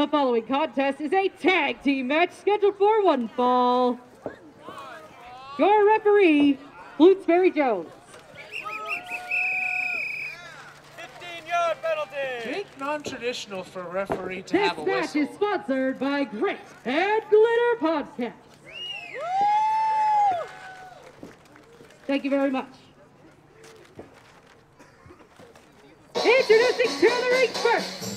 The following contest is a tag team match scheduled for one fall. Your referee, Flutesberry Jones. 15-yard penalty. Take non-traditional for a referee to have a whistle. This match is sponsored by Grit and Glitter Podcast. Thank you very much. Introducing to the ring first.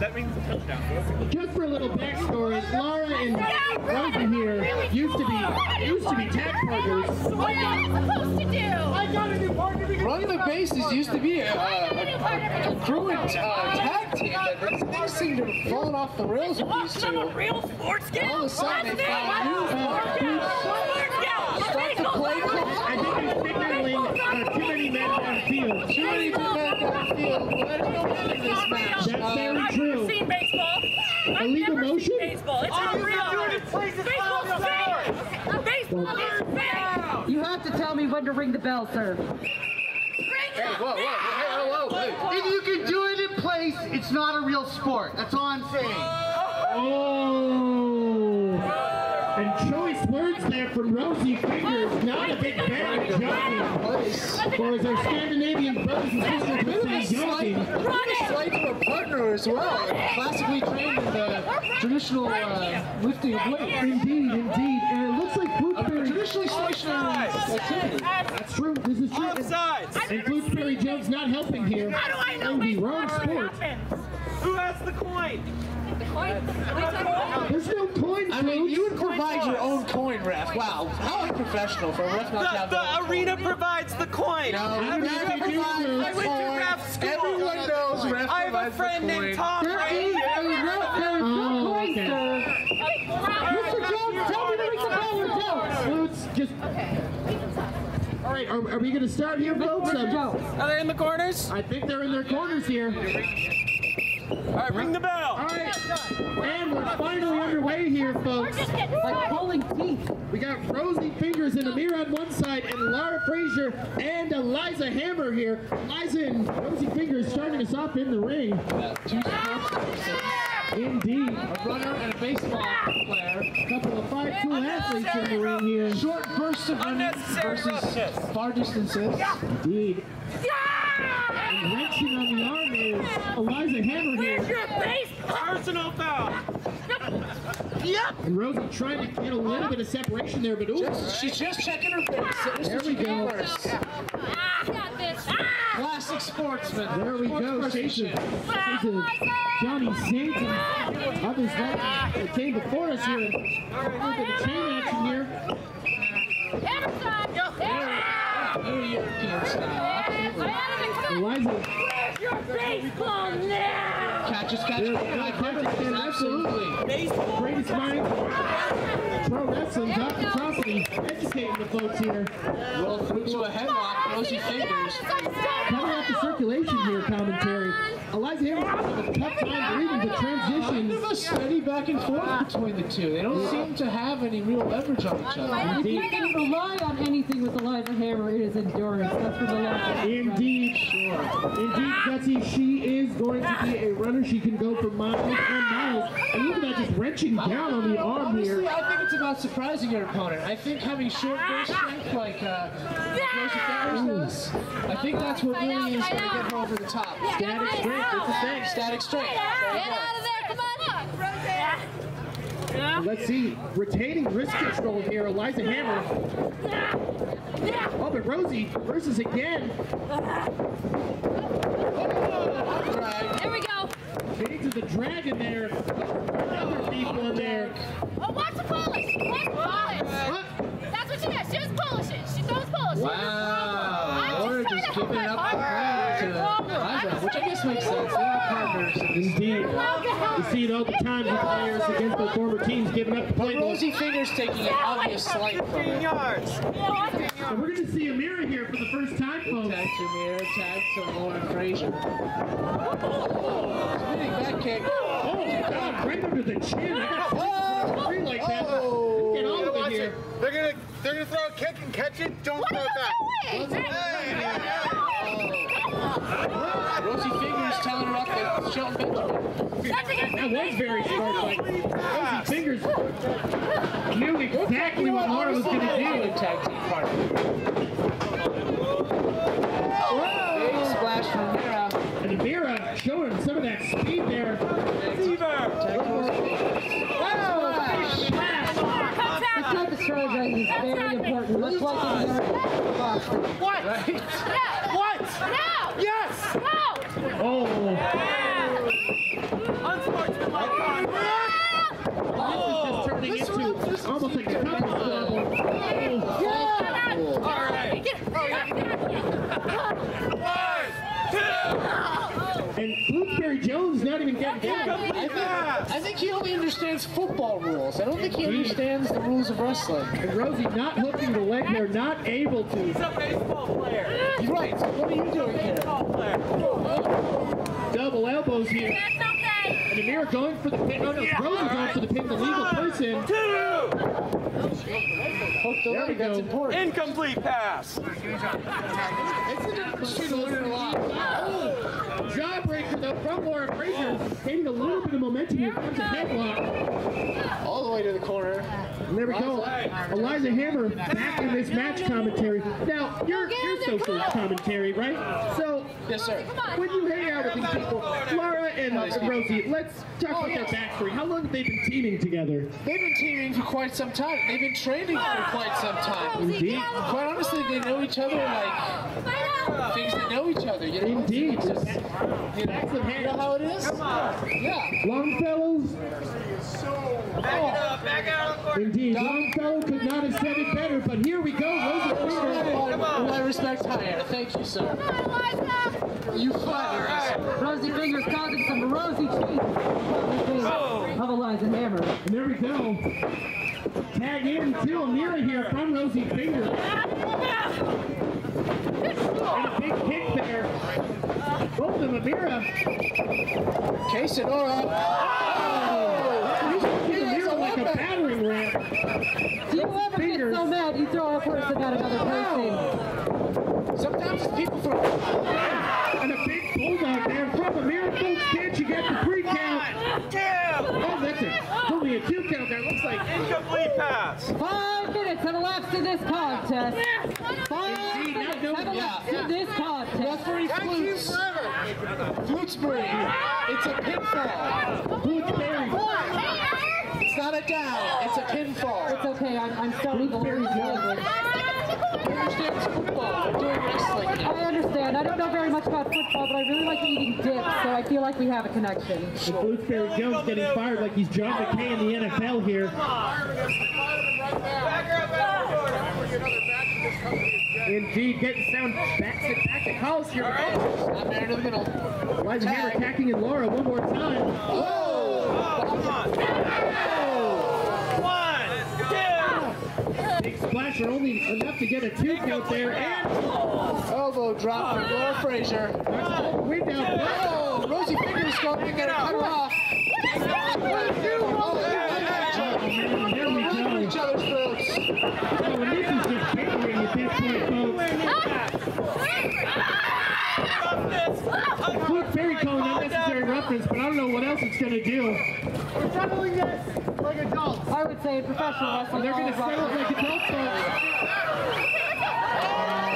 That means a touchdown. Just for a little backstory, Lara and Rosie here used to be tag partners. What am I supposed to do? I got a new partner. Running the bases used to be a congruent tag team. Things seem to have fallen off the rails with these two. All of a sudden, they found new start to play. I think they're signaling too many men downfield. Too many men downfield. This match. That's very true. Illegal motion? Baseball. It's not real. Baseball's fake. Baseball is fake. You have to tell me when to ring the bell, sir. Hey, whoa, whoa, whoa, whoa, whoa. If you can do it in place, it's not a real sport. That's all I'm saying. Oh. And choice words there from Rosie Fingers, not a big Barry Jones. Or as our Scandinavian brothers and sisters would say, Josie. Slight to a partner as well. Classically trained in the traditional lifting of weight. Indeed, indeed. And it looks like Blueberry. Traditionally stationary activity. That's true. This is true. And Blueberry Jones not helping here. How do I know the wrong sport? Who has the coin? The coin? There's no coin. I mean, you would provide your own coin, ref. Wow, how unprofessional for a ref not to have the arena provides the coin. No, I went to ref school. Everyone knows ref provides the coin. I have a friend named Tom. There is no coin, sir. Mr. Jones, tell me to make the power count. Just all right, are we going to start here, folks? Are they in the corners? I think they're in their corners here. All right, ring the bell. All right, and we're finally underway here, folks. Like pulling teeth. We got Rosie Fingers and Amira on one side, and Lara Frazier and Eliza Hammer here. Eliza and Rosie Fingers starting us off in the ring. Indeed, a runner and a baseball player. A couple of 5'2" athletes in the ring here. Short bursts of running versus far distances. Indeed. And wrenching on the arm is Eliza Hammer here. Where's your baseball? Personal foul. Yep. And Rosie trying to get a little bit of separation there, but ooh, she's just checking her face. There we go. Classic sportsman. There we go. Chases Johnny Saint and others that came before us here. A little bit of chain action here. Baseball now! Catches, absolutely. Baseball. Greatest minds. Pro wrestling, Dr. Property, educating the folks here. Well, through to a headlock, Rosie Fingers. Coming off the circulation here, commentary. Eliza Hammer with a tough time breathing the transition. There's a steady back and forth between the two. They don't seem to have any real leverage on each other. Indeed. If you can rely on anything with Eliza Hammer, it is endurance. That's for the last. Indeed. Sure. Indeed, Betsy, she is going to be a runner. She can go for miles and miles. And look at that, just wrenching down on the arm. Honestly, here. I think it's about surprising your opponent. I think having short burst strength like Rosie Fingers does, I think that's what really is going to get her over the top. Static strength. It's the same, static straight. Get out of there, come on up, Rosie. Yeah. Let's see, retaining wrist control here, Eliza Hammer. Oh, but Rosie versus again. There we go. Shades of the Dragon there. Another deep one there. Oh, watch the polish, watch the polish. That's what she does, she does polish it. She throws polish. Wow, Laura just giving up the crowd. Which I guess makes sense. They are partners. Indeed. You see it all the time with players against their former teams giving up the play. Rosie Fingers taking an obvious slight from it. And we're going to see Amira here for the first time, folks. Tags Amira, tags to Lara Frazier. Spinning back kick. Oh, my God. Right under the chin. I got a free like that. Get all of it here. They're going to throw a kick and catch it. Don't throw it back. Rosie Fingers telling her off with Sheldon Benjamin. That was very smart. Like, Rosie Fingers knew exactly what Laura was going to do in tag team partner. Big splash from Vera. And Vera showing some of that speed there. Strategy is very important. Let's walk on her. What? Right? Yeah. What? No! Yes! No! Oh! Yeah. Unsportsmanlike conduct! Oh! This is just turning into almost like a couple level. Yeah! All right. One, two! And Blueberry Jones not even getting down. I think he only understands football rules. I don't think he understands the rules of wrestling. And Rosie not hooking the leg there, not able to. He's a baseball player. Right, so what are you doing here? Double elbows here. That's okay. And Amira going for the pin. Oh, no, Rosie going for the pin, the legal person. There we go. That's important. Incomplete pass. It's a learn a lot. Jawbreaker though from Lara Frazier, gaining a little bit of momentum here comes a headlock. All the way to the corner. And there we go. Eliza Hammer back in this match commentary. Now, you're social commentary, right? So, yes, sir. When you hang out with these people, Lara and Rosie, let's talk about their backstory. How long have they been teaming together? They've been teaming for quite some time. They've been training for quite some time. Indeed. Quite honestly, they know each other like things that know each other. You know? Indeed. Just, you know how it is? Yeah. Longfellows. Back it up, back out. Indeed. Longfellow could not have said it better, but here we go. Rosie, my respect's higher. Thank you, sir. You flattered us. Rosie Fingers causing some rosy cheeks of Eliza Hammer. And there we go. Tag in to Amira here from Rosie Fingers. And a big kick there. Both of Amira. Quesadora. Oh! He's Amira like a battering ram. Do you ever get so mad you throw a person at another person? Sometimes people throw and a big bulldog there from Amira. Folks, can't you get the free count? Yeah! Oh, that's only a two count. That looks like incomplete pass. 5 minutes have elapsed in this contest. 5 minutes have elapsed in this contest. Referee Flutesberry. It's a pinfall. Flutesberry. It's not a down. It's a pinfall. It's okay. I'm starting to lose. I understand. I don't know very much about football, but I really like eating dips, so I feel like we have a connection. Blueberry Jones getting fired like he's John McKay in the NFL here. Indeed, getting sound back to college here. Not bad in the middle. Eliza Hammer attacking and Lara one more time. Big splash are only enough to get a two count there, and elbow drop from Lara Frazier. Way down. Oh, Rosie Fingers going to get a cut off. There we go. Each other's throats. Oh, and this is just bickering at this point, folks. Blueberry calling unnecessary reference, but I don't know what else it's going to do. We're settling this like adults. I would say professional wrestling. They're going to settle like adults.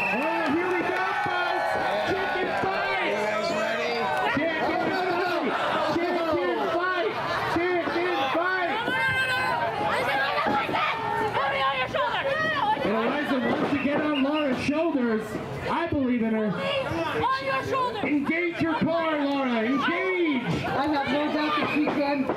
Oh, here we go, folks. Chicken fight. You guys ready? Chicken fight. Chicken fight. Chicken fight. Put it on your shoulder. And Eliza wants to get on Lara's shoulders. I believe in her. On your shoulders. Engage your core, Lara. Engage. I have no doubt that she can get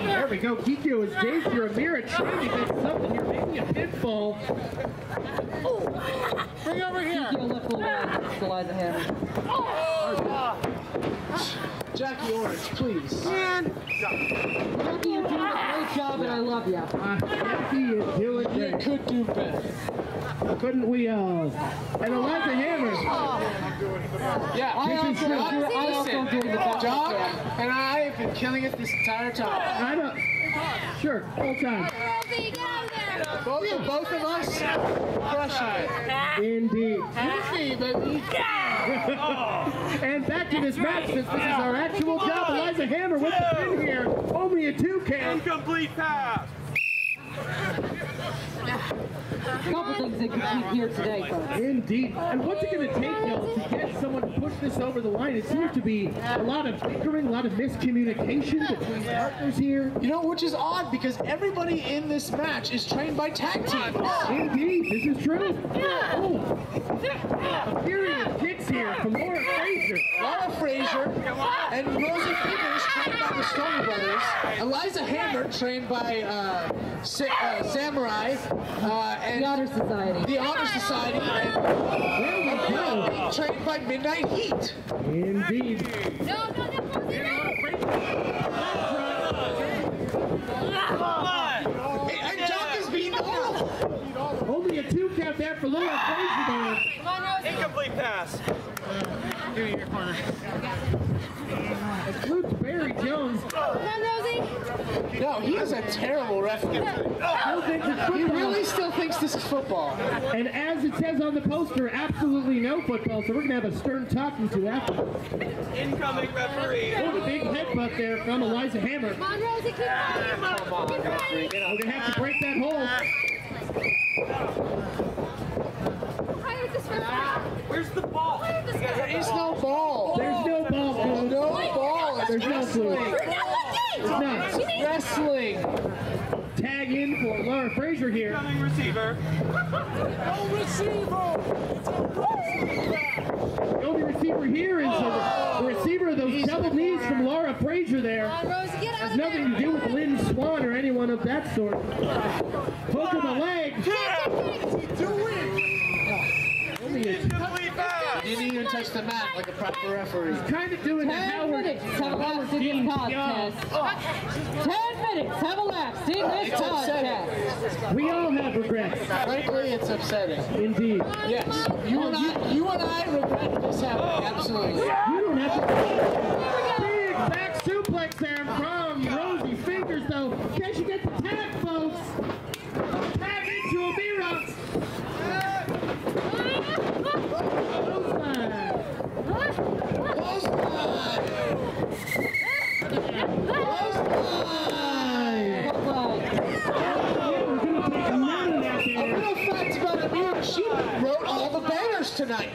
There we go. Kiko is Dave for Amira trying to get something here, maybe a pitfall. Oh. Bring over here. Kiko left the Eliza Hammer. Oh. Jackie Orange, please. Man. Jackie, you're doing a great job, and I love you. Jackie, you're doing great. You could do better. Couldn't we all? And Eliza Hammer. Yeah, I also do the best. John and I have been killing it this entire time. I know. Sure, all time. Both of us, crushing it. Indeed. Easy, baby. And back to this match, since this is our actual job. Eliza Hammer with the pin here. Only a two count. Incomplete pass. A couple things that can keep here today, folks. Indeed. And what's it going to take, though, to get someone to push this over the line? It seems to be a lot of bickering, a lot of miscommunication between partners here. You know, which is odd because everybody in this match is trained by tag team. Indeed. This is true. Oh. A period of kicks here from Lara Frazier. Lara Frazier and Rosie Fingers trained by the Stone Brothers. Eliza Hammer trained by Samurai. And the Honor Society. The Honor Society. And trained by Midnight Heat. Indeed. No, no, no, no, no. And Jock is being off. Only a two count there for Lara Frazier. Incomplete pass. Give me your corner. It's Luke Barry Jones. No, he is a terrible referee. He really still thinks this is football. And as it says on the poster, absolutely no football, so we're going to have a stern talking to afterwards. Incoming referee. Oh, a big headbutt there from Eliza Hammer. Come on, Rosie, keep going. We're going to have to break that hole. Where's the ball? There is no ball. There's no ball. There's no ball. There's no food. Nuts. Wrestling. Tag in for Lara Frazier here. Coming receiver. No receiver. It's a the only receiver here is the receiver of those double knees from Lara Frazier there. Rose, get out. Has nothing to do with Lynn Swan or anyone of that sort. Poke of the leg. What's he doing? Only you didn't even touch the mat like a proper referee. He's kind of doing the Howard. 10 minutes have elapsed in this contest. 10 minutes have elapsed in this contest. We all have regrets. Frankly, it's upsetting. Indeed. Yes. You and I regret this happening. Absolutely. You don't have to. Big back suplex there from Rosie Fingers, though. in case you get the tag, folks. Tag into Amira. We're going to take none out there. A real fact about Amira, she wrote all the banners tonight.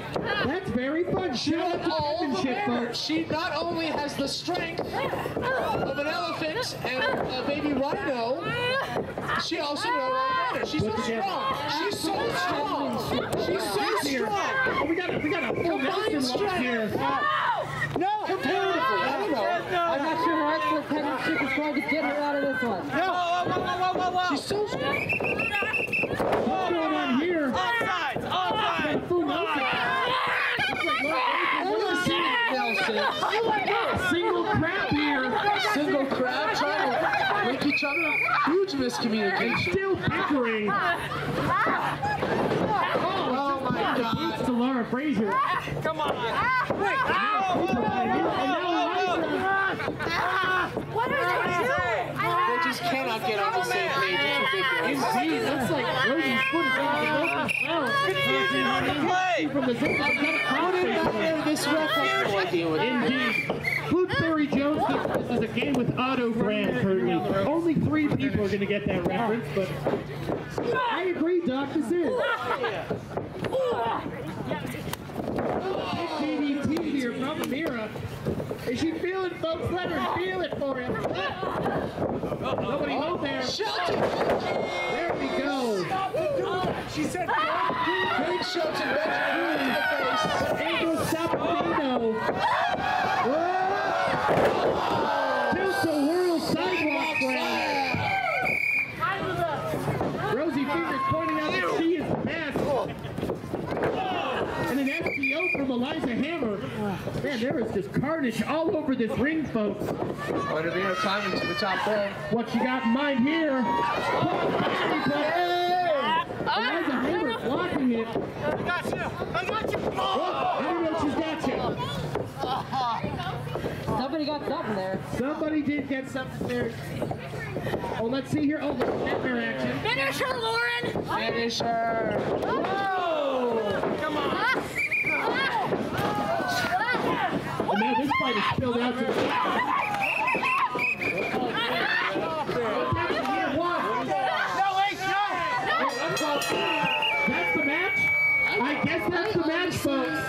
That's very fun. She wrote all the banners. She not only has the strength of an elephant and a baby rhino, she also wrote all the banners. She's so strong. She's so strong. She's so strong. We got a full Nelson up here. No, comparatively, I don't know. I'm not sure her excellent penmanship is going to get her out of this one. No, whoa. She's so strong. What's going on here? Offsides. Come on. I've never seen it, Nelson. Single crowd here. Single crowd trying to make each other a huge miscommunication. Still bickering. It's to Lara Frazier. Come on. What are they doing? They just cannot get on the same page. It's ridiculous. That's like Rosie's foot is on the play. This reference. Indeed. Flutesberry Jones, this is a game with auto brands currently. Only 3 people are going to get that reference, but I agree, Doc, this is. DDT here from Amira. Is she feeling, folks? Let her feel it for him. Nobody hold there. Shelton! There we go. Stop doing that. She said, take Shelton Benjamin in the face. Angel Sabatino. Whoa! Just a whirl sidewalk round. Rosie Fingers pointing out that she is the best. And an FTO from Eliza Hammer. Man, there is just carnage all over this ring, folks. Going to be her climbing to the top there. What you got in mind here? Eliza Hammer blocking it. I got you. I don't know if she's got you. Somebody got something there. Somebody did get something there. Oh, let's see here. Oh, nightmare action. Finish her, Lauren. Finish her. Whoa! Come on. Oh, man, this fight is spilled out to the That's the match? I guess that's the match, folks.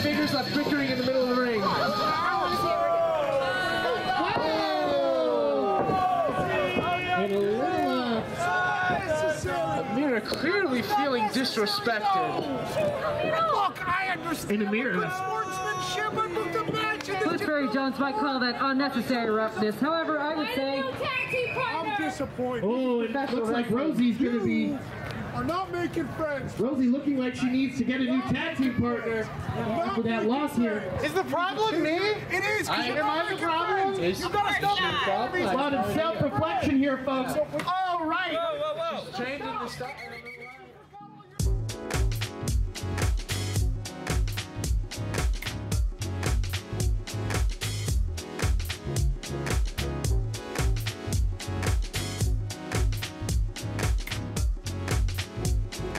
Fingers left bickering in the middle of the ring. And a little Amira clearly feeling disrespected. Look, I understand. In Amira. Flutesberry Jones might call that unnecessary roughness. However, I would say I'm disappointed. Oh, it looks like Rosie's going to be. Are not making friends. Rosie looking like she needs to get a new tag team partner for that loss here. Is the problem me? It is. Am I the problem? You've got to stop it. A lot of self-reflection here, folks. All right. Whoa. Changing the stuff.